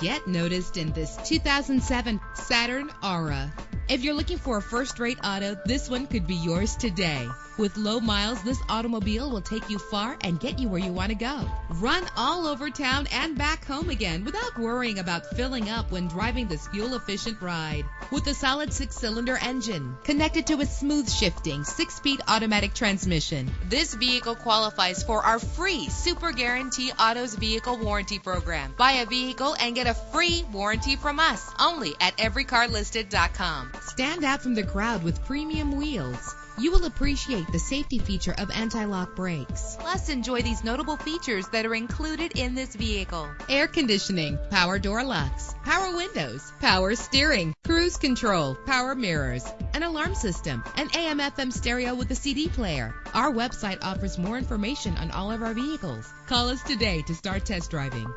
Get noticed in this 2007 Saturn Aura. If you're looking for a first-rate auto, this one could be yours today. With low miles, this automobile will take you far and get you where you want to go. Run all over town and back home again without worrying about filling up when driving this fuel-efficient ride. With a solid 6-cylinder engine connected to a smooth-shifting 6-speed automatic transmission, this vehicle qualifies for our free Super Guarantee Autos Vehicle Warranty Program. Buy a vehicle and get a free warranty from us only at everycarlisted.com. Stand out from the crowd with premium wheels. You will appreciate the safety feature of anti-lock brakes. Plus, enjoy these notable features that are included in this vehicle: air conditioning, power door locks, power windows, power steering, cruise control, power mirrors, an alarm system, an AM/FM stereo with a CD player. Our website offers more information on all of our vehicles. Call us today to start test driving.